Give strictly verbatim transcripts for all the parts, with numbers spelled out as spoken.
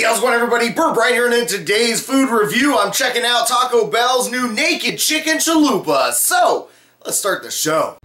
Hey, how's it going, everybody? Burp right here, and in today's food review, I'm checking out Taco Bell's new Naked Chicken Chalupa. So, let's start the show.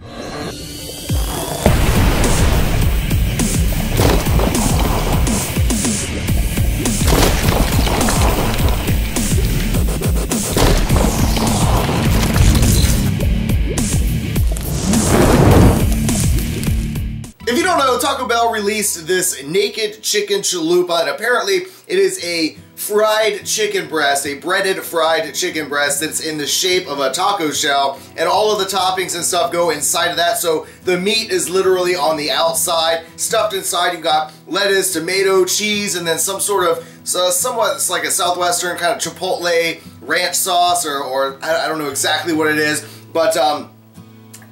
If you don't know, Taco Bell released this Naked Chicken Chalupa, and apparently it is a fried chicken breast, a breaded fried chicken breast that's in the shape of a taco shell, and all of the toppings and stuff go inside of that, so the meat is literally on the outside. Stuffed inside, you've got lettuce, tomato, cheese, and then some sort of, so somewhat it's like a Southwestern kind of chipotle ranch sauce, or, or I don't know exactly what it is, but um,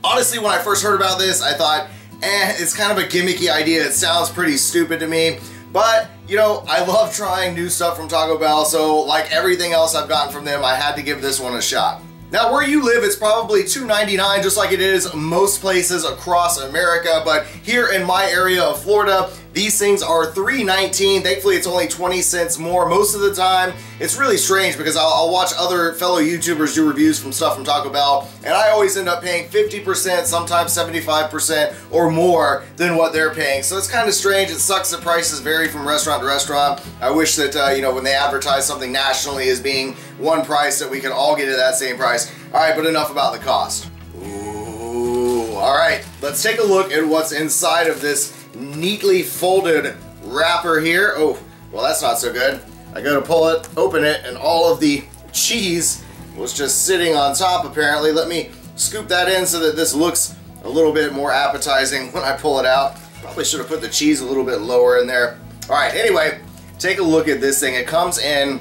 honestly, when I first heard about this, I thought, and it's kind of a gimmicky idea. It sounds pretty stupid to me, but you know, I love trying new stuff from Taco Bell, so like everything else I've gotten from them, I had to give this one a shot. Now, where you live, it's probably two ninety-nine, just like it is most places across America, but here in my area of Florida, these things are three nineteen. Thankfully, it's only twenty cents more most of the time. It's really strange because I'll, I'll watch other fellow YouTubers do reviews from stuff from Taco Bell, and I always end up paying fifty percent, sometimes seventy-five percent or more than what they're paying. So it's kind of strange. It sucks that prices vary from restaurant to restaurant. I wish that uh, you know, when they advertise something nationally as being one price, that we could all get to that same price. All right, but enough about the cost. Ooh, all right, let's take a look at what's inside of this neatly folded wrapper here. Oh, well, that's not so good. I go to pull it, open it, and all of the cheese was just sitting on top, apparently. Let me scoop that in so that this looks a little bit more appetizing when I pull it out. Probably should have put the cheese a little bit lower in there. All right, anyway, take a look at this thing. It comes in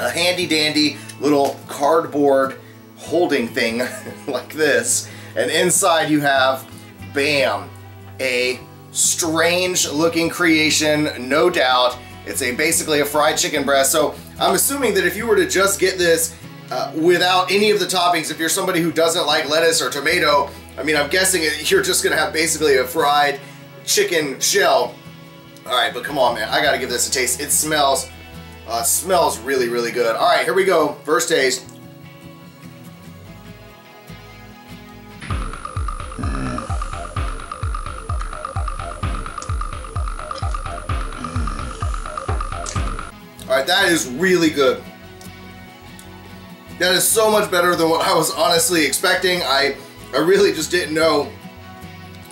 a handy-dandy little cardboard holding thing like this, and inside you have, bam, a strange looking creation, no doubt. It's a basically a fried chicken breast, so I'm assuming that if you were to just get this uh, without any of the toppings, if you're somebody who doesn't like lettuce or tomato, I mean, I'm guessing you're just gonna have basically a fried chicken shell. All right, but come on, man, I gotta give this a taste. It smells uh, smells really, really good. All right, here we go, first taste. Alright, that is really good. That is so much better than what I was honestly expecting. I I really just didn't know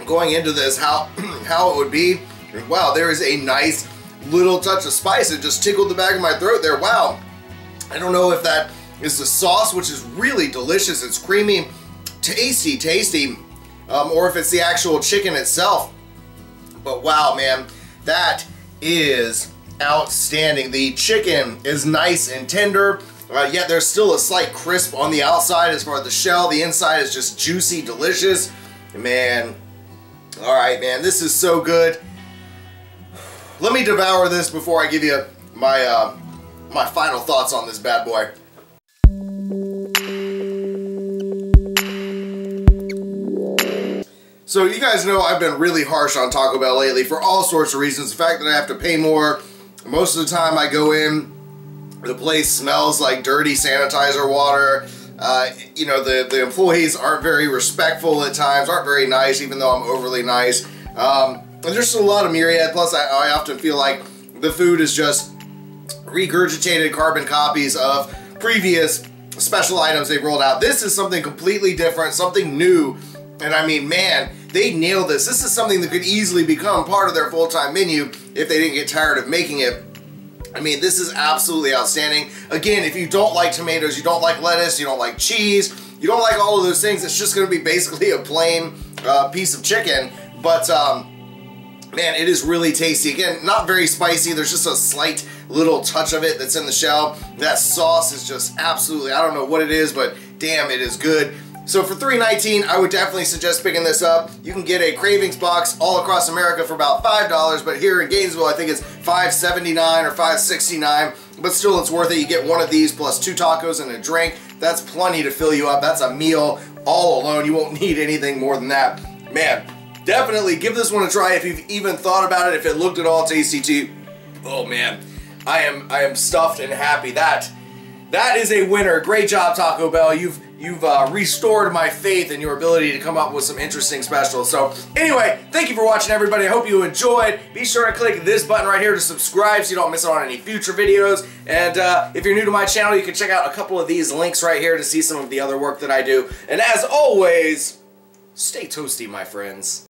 going into this how how it would be. Wow, there is a nice little touch of spice. It just tickled the back of my throat there. Wow. I don't know if that is the sauce, which is really delicious. It's creamy, tasty, tasty, um, or if it's the actual chicken itself. But wow, man, that is outstanding. The chicken is nice and tender, uh, yet there's still a slight crisp on the outside as far as the shell. The inside is just juicy, delicious. Man, all right, man, this is so good. Let me devour this before I give you my uh, my final thoughts on this bad boy. So you guys know I've been really harsh on Taco Bell lately for all sorts of reasons. The fact that I have to pay more. Most of the time I go in, the place smells like dirty sanitizer water. Uh, you know, the, the employees aren't very respectful at times, aren't very nice, even though I'm overly nice. Um, there's just a lot of myriad. Plus, I, I often feel like the food is just regurgitated carbon copies of previous special items they've rolled out. This is something completely different, something new. And I mean, man, they nailed this. This is something that could easily become part of their full-time menu if they didn't get tired of making it. I mean, this is absolutely outstanding. Again, if you don't like tomatoes, you don't like lettuce, you don't like cheese, you don't like all of those things, it's just gonna be basically a plain uh, piece of chicken. But um, man, it is really tasty. Again, not very spicy. There's just a slight little touch of it that's in the shell. That sauce is just absolutely, I don't know what it is, but damn, it is good. So for three nineteen, I would definitely suggest picking this up. You can get a Cravings box all across America for about five dollars, but here in Gainesville, I think it's five seventy-nine or five sixty-nine, but still it's worth it. You get one of these plus two tacos and a drink. That's plenty to fill you up. That's a meal all alone. You won't need anything more than that. Man, definitely give this one a try if you've even thought about it, if it looked at all tasty to you. Oh man, I am I am stuffed and happy. That that is a winner. Great job, Taco Bell. You've You've uh, restored my faith in your ability to come up with some interesting specials. So anyway, thank you for watching, everybody. I hope you enjoyed. Be sure to click this button right here to subscribe so you don't miss out on any future videos. And uh, if you're new to my channel, you can check out a couple of these links right here to see some of the other work that I do. And as always, stay toasty, my friends.